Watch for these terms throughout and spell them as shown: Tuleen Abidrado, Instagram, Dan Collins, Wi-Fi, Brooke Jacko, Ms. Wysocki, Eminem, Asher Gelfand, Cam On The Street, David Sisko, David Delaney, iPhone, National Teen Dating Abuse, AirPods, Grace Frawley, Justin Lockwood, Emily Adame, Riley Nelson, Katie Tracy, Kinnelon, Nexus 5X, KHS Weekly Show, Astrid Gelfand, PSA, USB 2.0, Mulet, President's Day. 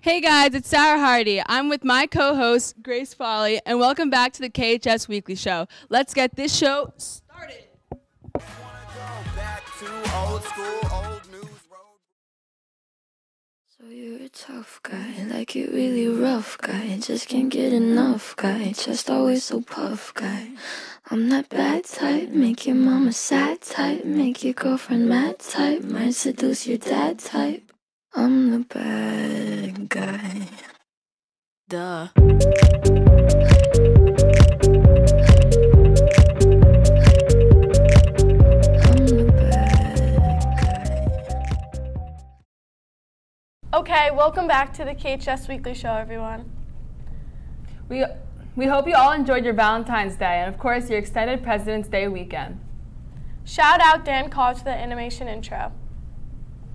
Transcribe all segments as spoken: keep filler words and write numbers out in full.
Hey guys, it's Sarah Hardy. I'm with my co-host, Grace Frawley, and welcome back to the K H S Weekly Show. Let's get this show started. So you're a tough guy, like you really rough guy. Just can't get enough guy, just always so puff guy. I'm that bad type, make your mama sad type, make your girlfriend mad type, might seduce your dad type. I'm the bad guy. Duh. I'm the bad guy. Okay, welcome back to the K H S Weekly Show, everyone. We, we hope you all enjoyed your Valentine's Day and, of course, your extended President's Day weekend. Shout out Dan Collins for the animation intro.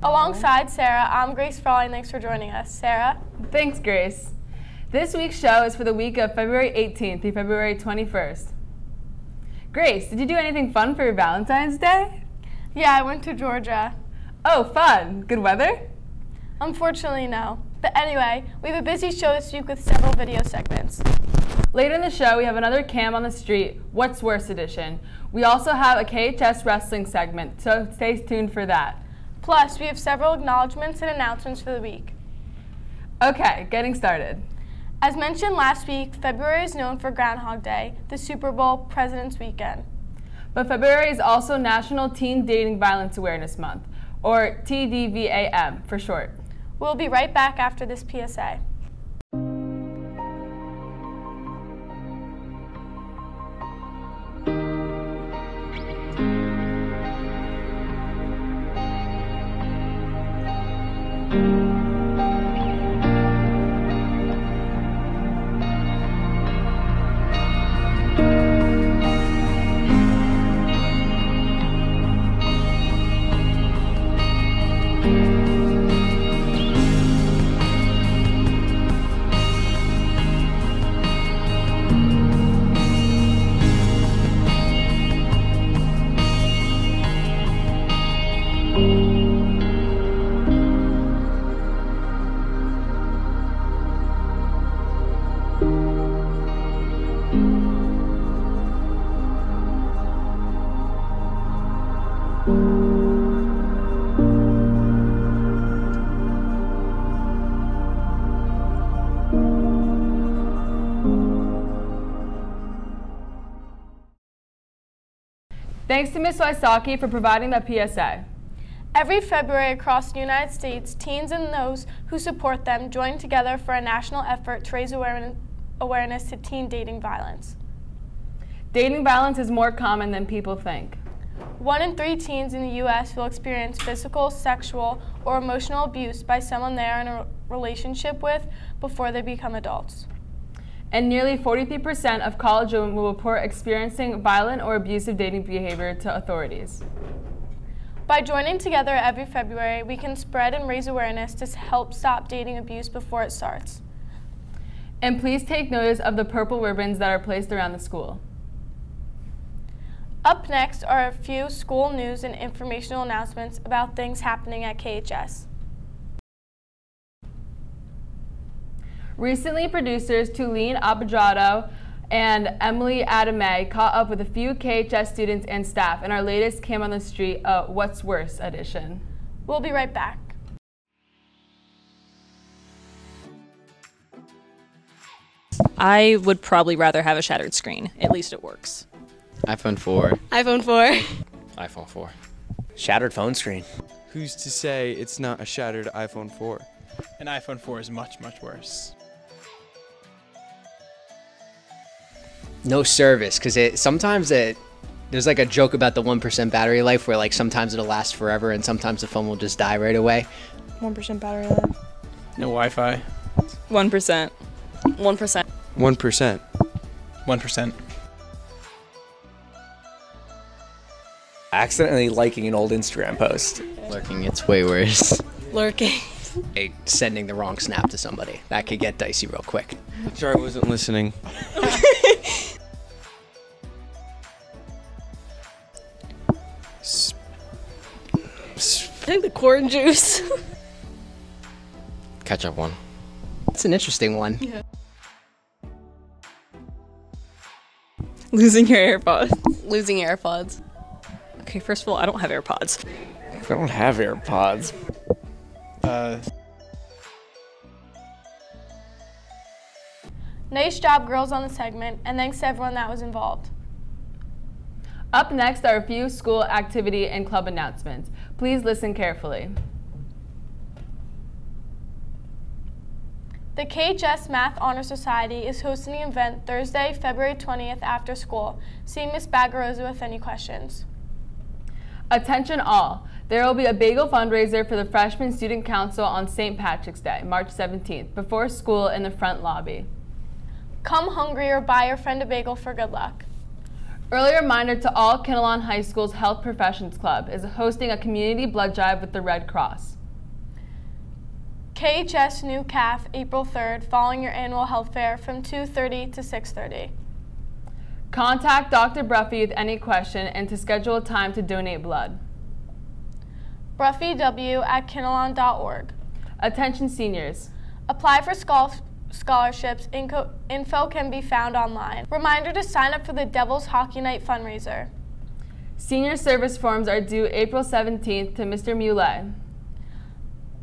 Alongside Sarah, I'm Grace Frawley, and thanks for joining us. Sarah? Thanks, Grace. This week's show is for the week of February eighteenth through February twenty-first. Grace, did you do anything fun for your Valentine's Day? Yeah, I went to Georgia. Oh, fun. Good weather? Unfortunately, no. But anyway, we have a busy show this week with several video segments. Later in the show, we have another Cam on the Street, What's Worse edition. We also have a K H S wrestling segment, so stay tuned for that. Plus, we have several acknowledgements and announcements for the week. Okay, getting started. As mentioned last week, February is known for Groundhog Day, the Super Bowl, President's Weekend. But February is also National Teen Dating Violence Awareness Month, or T D V A M for short. We'll be right back after this P S A. Thanks to Miz Wysocki for providing that P S A. Every February across the United States, teens and those who support them join together for a national effort to raise awareness to teen dating violence. Dating violence is more common than people think. One in three teens in the U S will experience physical, sexual, or emotional abuse by someone they are in a relationship with before they become adults. And nearly forty-three percent of college women will report experiencing violent or abusive dating behavior to authorities. By joining together every February, we can spread and raise awareness to help stop dating abuse before it starts. And please take notice of the purple ribbons that are placed around the school. Up next are a few school news and informational announcements about things happening at K H S. Recently, producers Tuleen Abidrado and Emily Adame caught up with a few K H S students and staff in our latest Cam on the Street, uh, What's Worse edition. We'll be right back. I would probably rather have a shattered screen. At least it works. iPhone four. iPhone four. iPhone four. Shattered phone screen. Who's to say it's not a shattered iPhone four? An iPhone four is much, much worse. No service, because it sometimes it there's like a joke about the one percent battery life where like sometimes it'll last forever and sometimes the phone will just die right away. One percent battery life. No Wi-Fi. One percent. One percent. One percent. One percent. Accidentally liking an old Instagram post. Lurking, it's way worse. Lurking. Sending the wrong snap to somebody. That could get dicey real quick. Sorry, I wasn't listening. I think the corn juice. Ketchup one. It's an interesting one. Yeah. Losing your AirPods. Losing your AirPods. Okay, first of all, I don't have AirPods. I don't have AirPods. Uh. Nice job, girls, on the segment, and thanks to everyone that was involved. Up next are a few school activity and club announcements. Please listen carefully. The K H S Math Honor Society is hosting an event Thursday, February twentieth after school. See Miz Bagarozza with any questions. Attention all, there will be a bagel fundraiser for the Freshman Student Council on Saint Patrick's Day, March seventeenth, before school in the front lobby. Come hungry or buy your friend a bagel for good luck. Early reminder to all Kinnelon High School's Health Professions Club is hosting a community blood drive with the Red Cross. K H S New C A F, April third, following your annual health fair from two thirty to six thirty. Contact Doctor Bruffy with any question and to schedule a time to donate blood. Bruffy W at Kinnelon dot org. Attention seniors. Apply for scholarships. scholarships, Inco info can be found online. Reminder to sign up for the Devil's Hockey Night fundraiser. Senior service forms are due April seventeenth to Mister Mulet.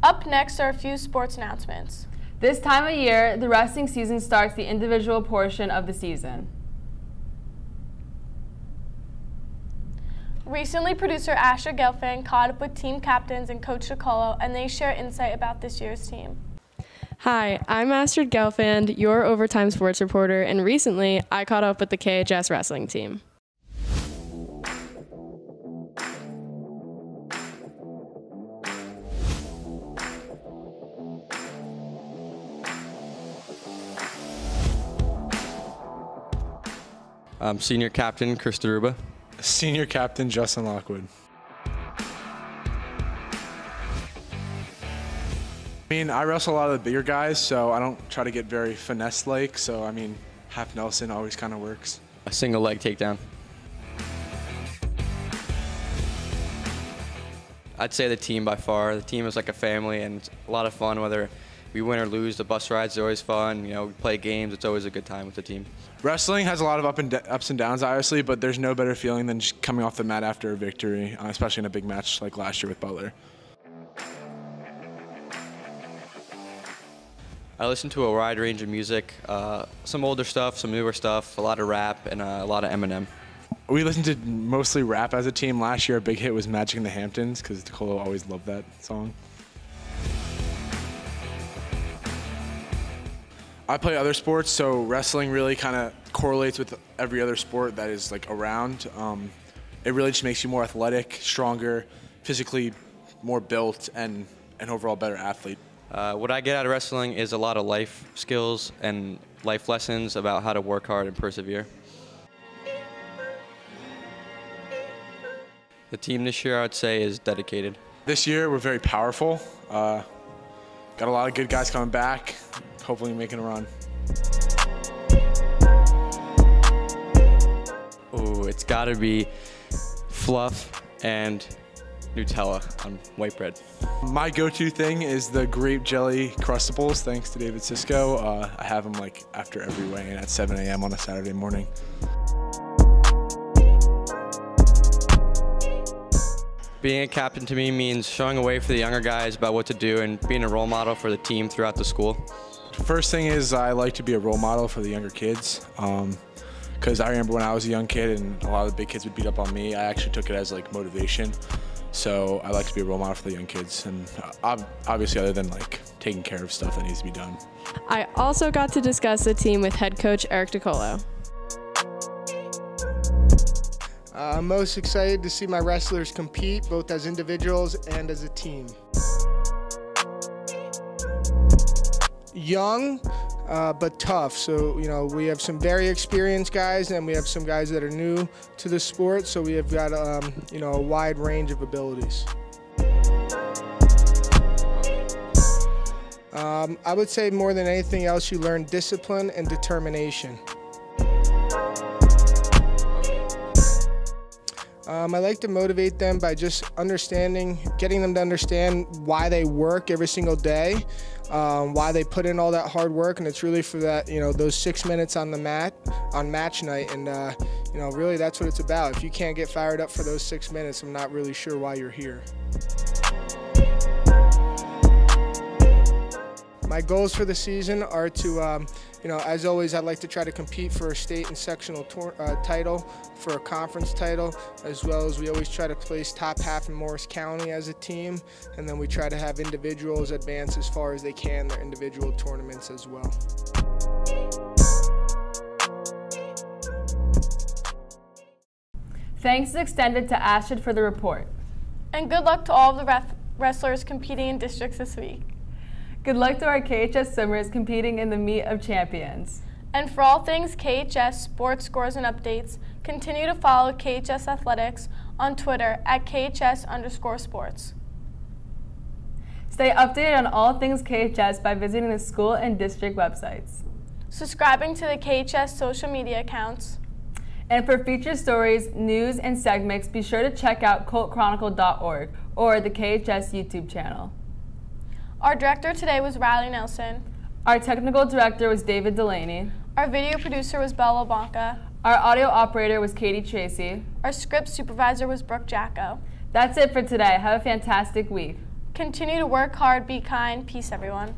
Up next are a few sports announcements. This time of year, the wrestling season starts the individual portion of the season. Recently, producer Asher Gelfand caught up with team captains and Coach Ciccolo, and they share insight about this year's team. Hi, I'm Astrid Gelfand, your Overtime sports reporter, and recently I caught up with the K H S wrestling team. I'm Senior Captain Chris Daruba. Senior Captain Justin Lockwood. I mean, I wrestle a lot of the bigger guys, so I don't try to get very finesse-like, so I mean, half Nelson always kind of works. A single leg takedown. I'd say the team by far. The team is like a family and it's a lot of fun, whether we win or lose. The bus rides are always fun, you know, we play games, it's always a good time with the team. Wrestling has a lot of up and ups and downs, obviously, but there's no better feeling than just coming off the mat after a victory, especially in a big match like last year with Butler. I listen to a wide range of music, uh, some older stuff, some newer stuff, a lot of rap, and uh, a lot of Eminem. We listened to mostly rap as a team. Last year, a big hit was Magic in the Hamptons, because Ciccolo always loved that song. I play other sports, so wrestling really kind of correlates with every other sport that is like around. Um, it really just makes you more athletic, stronger, physically more built, and an overall better athlete. Uh, what I get out of wrestling is a lot of life skills and life lessons about how to work hard and persevere. The team this year, I would say, is dedicated. This year, we're very powerful. Uh, got a lot of good guys coming back, hopefully making a run. Ooh, it's gotta be fluff and Nutella on white bread. My go-to thing is the grape jelly crustables, thanks to David Sisko. Uh, I have them like after every weigh-in at seven A M on a Saturday morning. Being a captain to me means showing a way for the younger guys about what to do and being a role model for the team throughout the school. First thing is I like to be a role model for the younger kids. Um, Because I remember when I was a young kid and a lot of the big kids would beat up on me, I actually took it as like motivation. So I like to be a role model for the young kids, and obviously other than like taking care of stuff that needs to be done. I also got to discuss the team with head coach Eric Ciccolo. Uh, I'm most excited to see my wrestlers compete, both as individuals and as a team. Young, uh, but tough. So, you know, we have some very experienced guys and we have some guys that are new to the sport. So we have got, um, you know, a wide range of abilities. Um, I would say more than anything else, you learn discipline and determination. Um, I like to motivate them by just understanding, getting them to understand why they work every single day, um, why they put in all that hard work, and it's really for that, you know, those six minutes on the mat, on match night, and uh, you know, really that's what it's about. If you can't get fired up for those six minutes, I'm not really sure why you're here. My goals for the season are to, um, you know, as always, I'd like to try to compete for a state and sectional uh, title, for a conference title, as well as we always try to place top half in Morris County as a team, and then we try to have individuals advance as far as they can their individual tournaments as well. Thanks extended to Astrid for the report. And good luck to all of the wrestlers competing in districts this week. Good luck to our K H S swimmers competing in the Meet of Champions. And for all things K H S sports scores and updates, continue to follow K H S Athletics on Twitter at K H S underscore sports. Stay updated on all things K H S by visiting the school and district websites, subscribing to the K H S social media accounts. And for feature stories, news, and segments, be sure to check out Colt Chronicle dot org or the K H S YouTube channel. Our director today was Riley Nelson. Our technical director was David Delaney. Our video producer was Bella Banca. Our audio operator was Katie Tracy. Our script supervisor was Brooke Jacko. That's it for today. Have a fantastic week. Continue to work hard, be kind. Peace, everyone.